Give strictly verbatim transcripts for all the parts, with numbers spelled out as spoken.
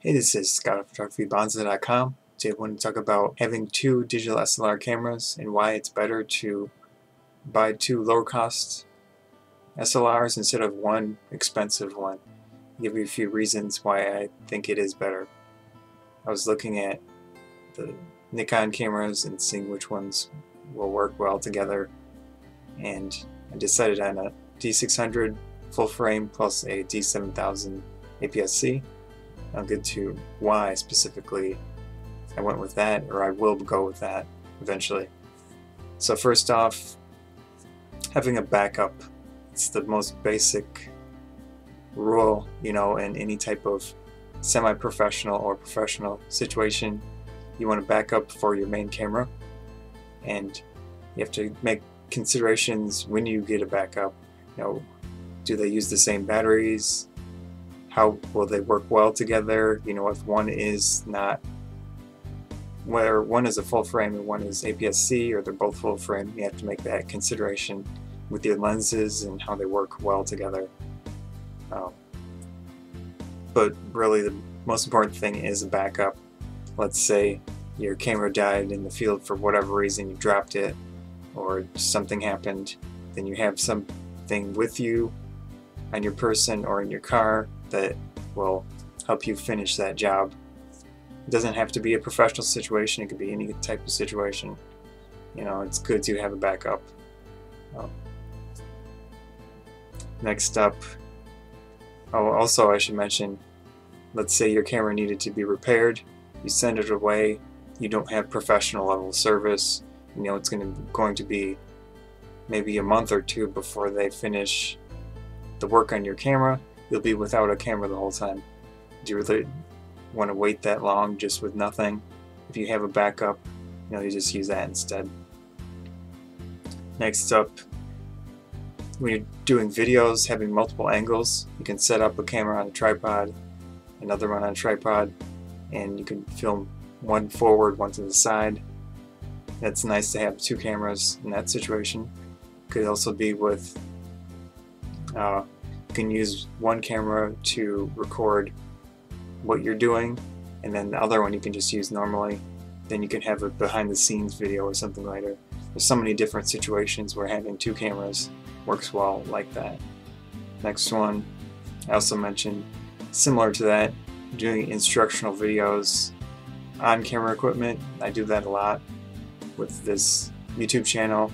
Hey, this is Scott of Photography Banzai dot com. Today I want to talk about having two digital S L R cameras and why it's better to buy two lower cost S L Rs instead of one expensive one. I'll give you a few reasons why I think it is better. I was looking at the Nikon cameras and seeing which ones will work well together, and I decided on a D six hundred full frame plus a D seven thousand A P S C. I'll get to why specifically I went with that, or I will go with that eventually. So first off, having a backup. It's the most basic rule, you know, in any type of semi-professional or professional situation. You want to back up for your main camera, and you have to make considerations when you get a backup. You know, do they use the same batteries? How will they work well together? You know, if one is not, where one is a full frame and one is A P S C, or they're both full frame, you have to make that consideration with your lenses and how they work well together. Um, but really, the most important thing is a backup. Let's say your camera died in the field for whatever reason, you dropped it, or something happened, then you have something with you on your person or in your car that will help you finish that job. It doesn't have to be a professional situation, it could be any type of situation. You know, it's good to have a backup. Um, next up, oh, also I should mention, let's say your camera needed to be repaired, you send it away, you don't have professional level service, you know, it's gonna, going to be maybe a month or two before they finish the work on your camera. You'll be without a camera the whole time. Do you really want to wait that long just with nothing? If you have a backup, you know, you just use that instead. Next up, when you're doing videos, having multiple angles, you can set up a camera on a tripod, another one on a tripod, and you can film one forward, one to the side. That's nice to have two cameras in that situation. Could also be with uh, you can use one camera to record what you're doing, and then the other one you can just use normally. Then you can have a behind the scenes video or something later. There's so many different situations where having two cameras works well like that. Next one, I also mentioned, similar to that, doing instructional videos on camera equipment. I do that a lot with this YouTube channel.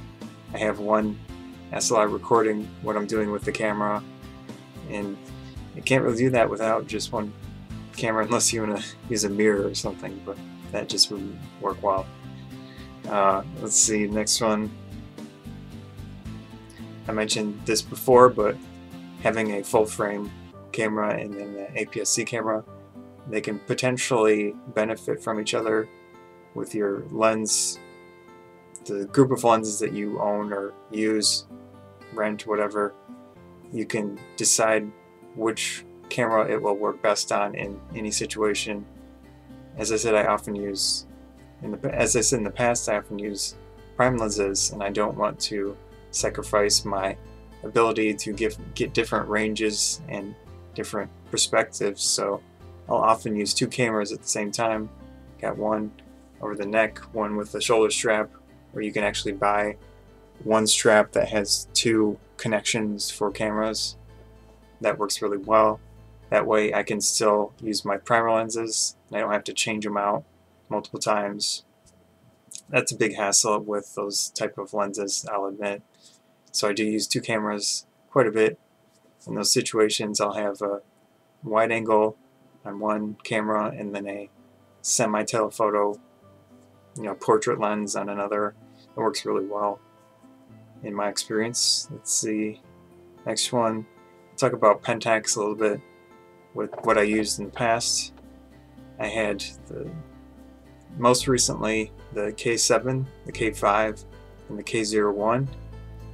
I have one S L R recording what I'm doing with the camera, and you can't really do that without just one camera unless you want to use a mirror or something, but that just wouldn't work well. Uh, let's see, next one. I mentioned this before, but having a full frame camera and then the A P S C camera, they can potentially benefit from each other with your lens, the group of lenses that you own or use, rent, whatever. You can decide which camera it will work best on in any situation. As I said, I often use, in the, as I said in the past, I often use prime lenses, and I don't want to sacrifice my ability to give, get different ranges and different perspectives. So I'll often use two cameras at the same time. Got one over the neck, one with a shoulder strap, or you can actually buy one strap that has two connections for cameras. That works really well. That way I can still use my primer lenses and I don't have to change them out multiple times. That's a big hassle with those type of lenses, I'll admit. So I do use two cameras quite a bit. In those situations, I'll have a wide angle on one camera and then a semi-telephoto, you know, portrait lens on another. It works really well in my experience. Let's see, next one, talk about Pentax a little bit with what I used in the past. I had the most recently the K seven, the K five, and the K zero one.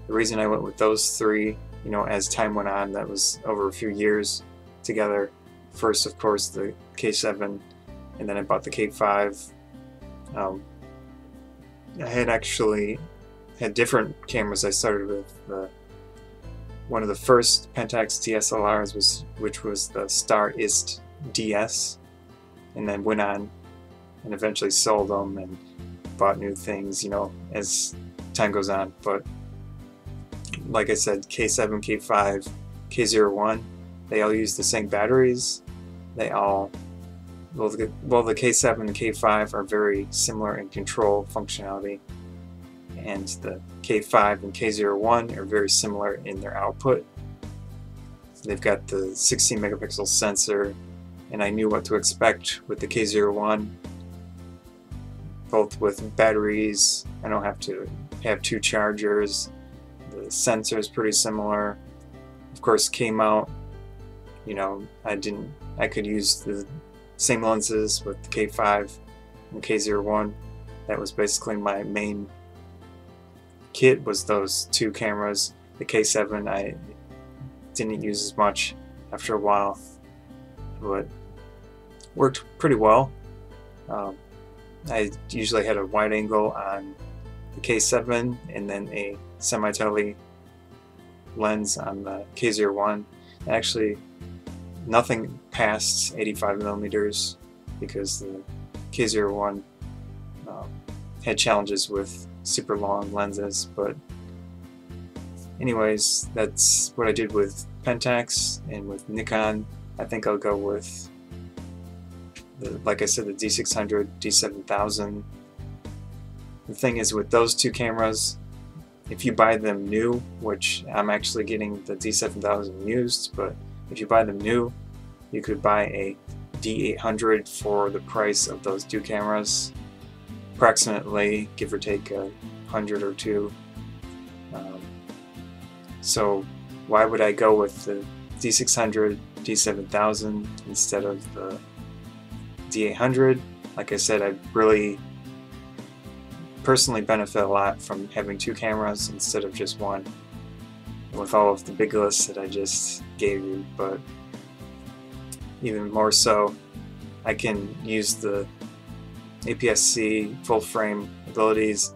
The reason I went with those three, you know, as time went on, that was over a few years together. First, of course, the K seven, and then I bought the K five. Um, I had actually had different cameras. I started with the, one of the first Pentax D S L Rs, was, which was the Starist D S, and then went on and eventually sold them and bought new things, you know, as time goes on. But like I said, K seven, K five, K zero one, they all use the same batteries. They all, well the, well, the K seven and K five are very similar in control functionality, and the K five and K zero one are very similar in their output. So they've got the sixteen megapixel sensor, and I knew what to expect with the K zero one, both with batteries. I don't have to have two chargers. The sensor is pretty similar. Of course, K-mount, you know, I didn't, I could use the same lenses with the K five and K zero one. That was basically my main kit, was those two cameras. The K seven I didn't use as much after a while, but worked pretty well. Um, I usually had a wide angle on the K seven and then a semi-tele lens on the K zero one. Actually, nothing past eighty-five millimeters because the K zero one um, had challenges with super long lenses. But anyways, that's what I did with Pentax and with Nikon. I think I'll go with the, like I said, the D six hundred, D seven thousand. The thing is with those two cameras, if you buy them new, which I'm actually getting the D seven thousand used, but if you buy them new, you could buy a D eight hundred for the price of those two cameras, approximately, give or take a hundred or two. Um, so why would I go with the D six hundred, D seven thousand instead of the D eight hundred? Like I said, I really personally benefit a lot from having two cameras instead of just one, with all of the big lists that I just gave you. But even more so, I can use the A P S C full frame abilities.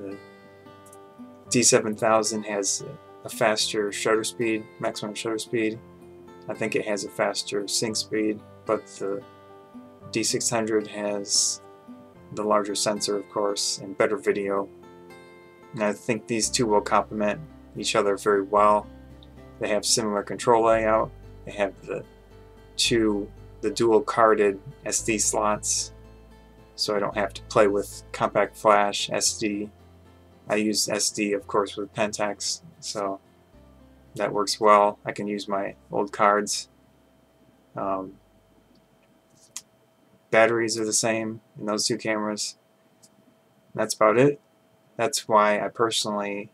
The D seven thousand has a faster shutter speed, maximum shutter speed. I think it has a faster sync speed, but the D six hundred has the larger sensor, of course, and better video. And I think these two will complement each other very well. They have similar control layout. They have the two, the dual carded S D slots, so I don't have to play with compact flash, S D. I use S D, of course, with Pentax, so that works well. I can use my old cards. Um, Batteries are the same in those two cameras. That's about it. That's why I personally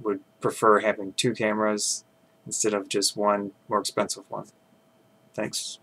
would prefer having two cameras instead of just one more expensive one. Thanks.